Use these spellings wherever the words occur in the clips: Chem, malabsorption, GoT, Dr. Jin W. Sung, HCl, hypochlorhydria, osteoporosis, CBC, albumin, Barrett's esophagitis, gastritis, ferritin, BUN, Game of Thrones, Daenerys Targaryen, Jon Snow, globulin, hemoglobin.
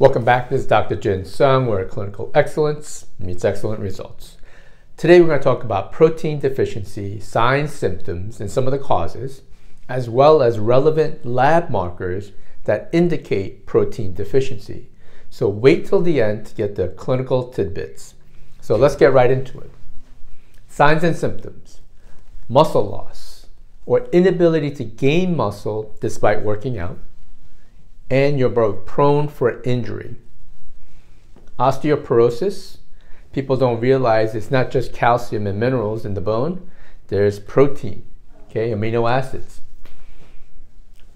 Welcome back. This is Dr. Jin Sung, where clinical excellence meets excellent results. Today we're going to talk about protein deficiency, signs, symptoms, and some of the causes, as well as relevant lab markers that indicate protein deficiency. So wait till the end to get the clinical tidbits. So let's get right into it. Signs and symptoms. Muscle loss or inability to gain muscle despite working out, and you're both prone for injury. Osteoporosis. People don't realize it's not just calcium and minerals in the bone. There's protein, okay, amino acids.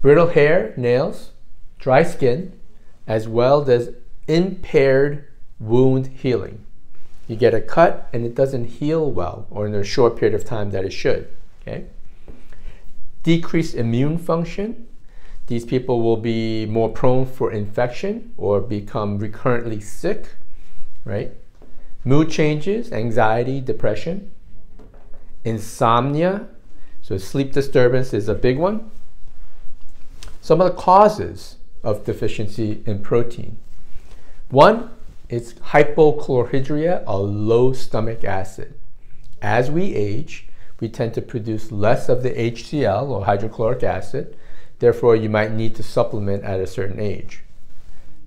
Brittle hair, nails, dry skin, as well as impaired wound healing. You get a cut and it doesn't heal well, or in a short period of time that it should, okay? Decreased immune function. These people will be more prone for infection or become recurrently sick, right? Mood changes, anxiety, depression. Insomnia, so sleep disturbance is a big one. Some of the causes of deficiency in protein. One, it's hypochlorhydria or low stomach acid. As we age, we tend to produce less of the HCl or hydrochloric acid. Therefore, you might need to supplement at a certain age.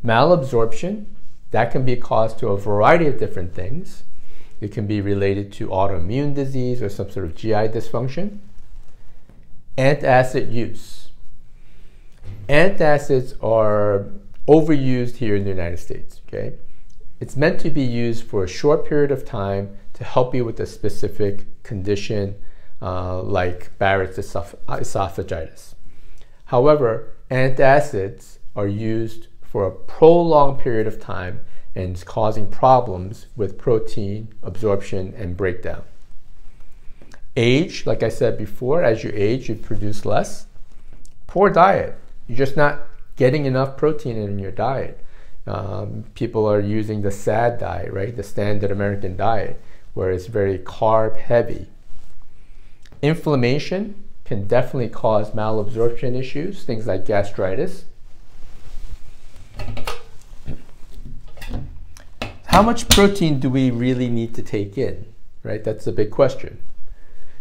Malabsorption, that can be caused to a variety of different things. It can be related to autoimmune disease or some sort of GI dysfunction. Antacid use. Antacids are overused here in the United States, okay? It's meant to be used for a short period of time to help you with a specific condition like Barrett's esophagitis. However, antacids are used for a prolonged period of time and it's causing problems with protein absorption and breakdown. Age, like I said before, as you age, you produce less. Poor diet. You're just not getting enough protein in your diet. People are using the SAD diet, right? The standard American diet, where it's very carb heavy. Inflammation can definitely cause malabsorption issues, things like gastritis. How much protein do we really need to take in, right? That's a big question.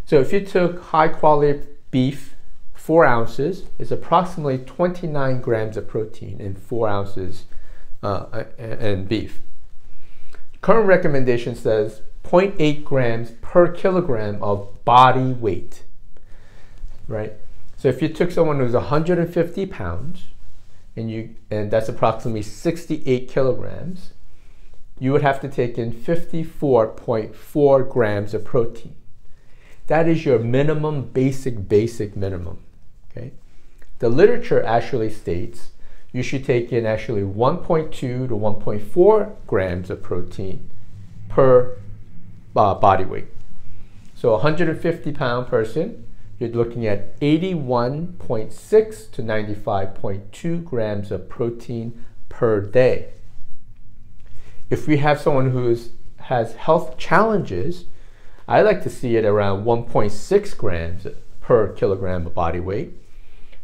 So if you took high quality beef, 4 ounces, it's approximately 29 grams of protein in 4 ounces and beef. Current recommendation says 0.8 grams per kilogram of body weight. Right? So if you took someone who's 150 pounds and that's approximately 68 kilograms, you would have to take in 54.4 grams of protein. That is your minimum, basic minimum, okay? The literature actually states you should take in actually 1.2 to 1.4 grams of protein per body weight. So 150 pound person, you're looking at 81.6 to 95.2 grams of protein per day. If we have someone who has health challenges, I like to see it around 1.6 grams per kilogram of body weight.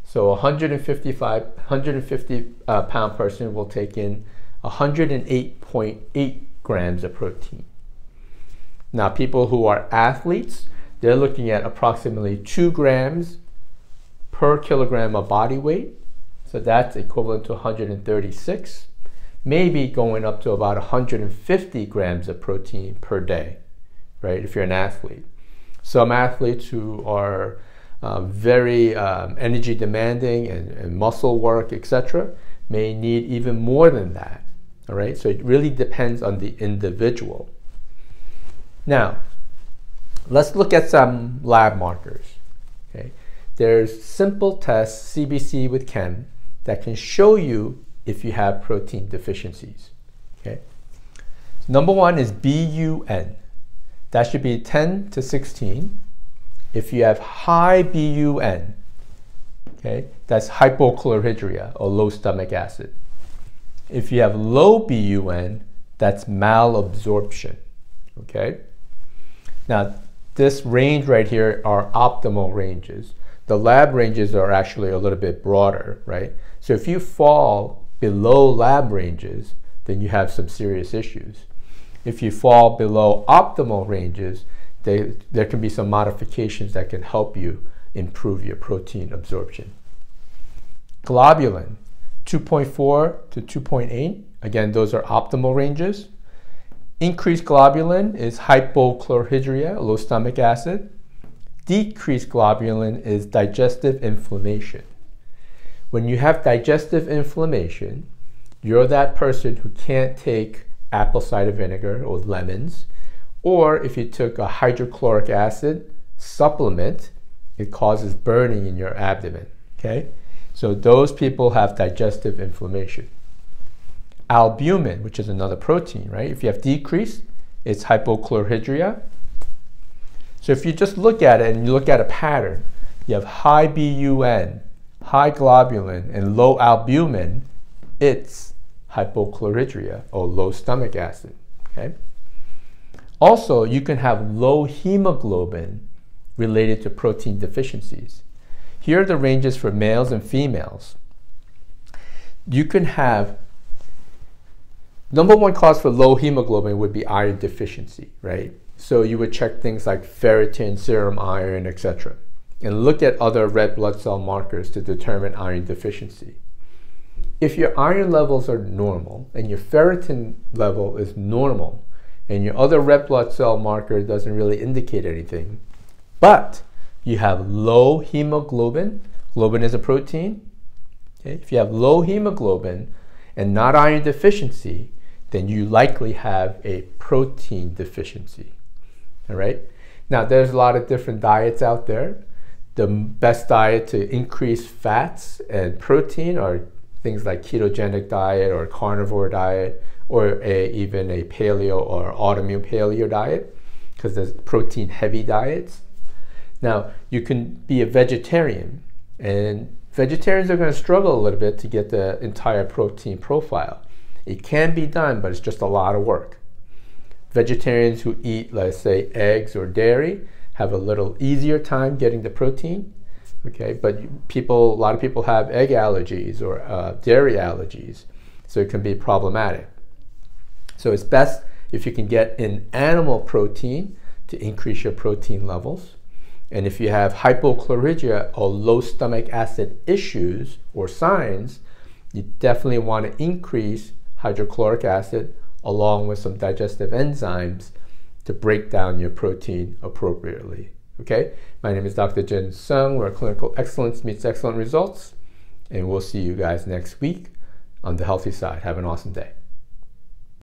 So 150 pound person will take in 108.8 grams of protein. Now, people who are athletes, they're looking at approximately 2 grams per kilogram of body weight. So that's equivalent to 136, maybe going up to about 150 grams of protein per day, right? If you're an athlete. Some athletes who are very energy demanding and muscle work, etc., may need even more than that, all right? So it really depends on the individual. Now, let's look at some lab markers, okay? There's simple tests, CBC with Chem, that can show you if you have protein deficiencies, okay? Number one is BUN. That should be 10 to 16. If you have high BUN, okay, that's hypochlorhydria or low stomach acid. If you have low BUN, that's malabsorption, okay? Now, this range right here are optimal ranges. The lab ranges are actually a little bit broader, right? So if you fall below lab ranges, then you have some serious issues. If you fall below optimal ranges, there can be some modifications that can help you improve your protein absorption. Globulin, 2.4 to 2.8. Again, those are optimal ranges. Increased globulin is hypochlorhydria, low stomach acid. Decreased globulin is digestive inflammation. When you have digestive inflammation, you're that person who can't take apple cider vinegar or lemons, or if you took a hydrochloric acid supplement, it causes burning in your abdomen, okay? So those people have digestive inflammation. Albumin, which is another protein, right? If you have decreased, it's hypochlorhydria. So if you just look at it and you look at a pattern, you have high BUN, high globulin, and low albumin, it's hypochlorhydria or low stomach acid, okay? Also, you can have low hemoglobin related to protein deficiencies. Here are the ranges for males and females. You can have, number one cause for low hemoglobin would be iron deficiency, right? So you would check things like ferritin, serum iron, etc., and look at other red blood cell markers to determine iron deficiency. If your iron levels are normal and your ferritin level is normal and your other red blood cell marker doesn't really indicate anything, but you have low hemoglobin, globin is a protein, okay? If you have low hemoglobin and not iron deficiency, then you likely have a protein deficiency, all right? Now, there's a lot of different diets out there. The best diet to increase fats and protein are things like ketogenic diet or carnivore diet, or even a paleo or autoimmune paleo diet, because there's protein heavy diets. Now, you can be a vegetarian, and vegetarians are going to struggle a little bit to get the entire protein profile. It can be done, but it's just a lot of work. Vegetarians who eat, let's say, eggs or dairy have a little easier time getting the protein, okay? But people, a lot of people have egg allergies or dairy allergies, so it can be problematic. So it's best if you can get an animal protein to increase your protein levels. And if you have hypochlorhydria or low stomach acid issues or signs, you definitely want to increase hydrochloric acid along with some digestive enzymes to break down your protein appropriately, okay? My name is Dr. Jin Sung, where clinical excellence meets excellent results, and we'll see you guys next week on The Healthy Side. Have an awesome day.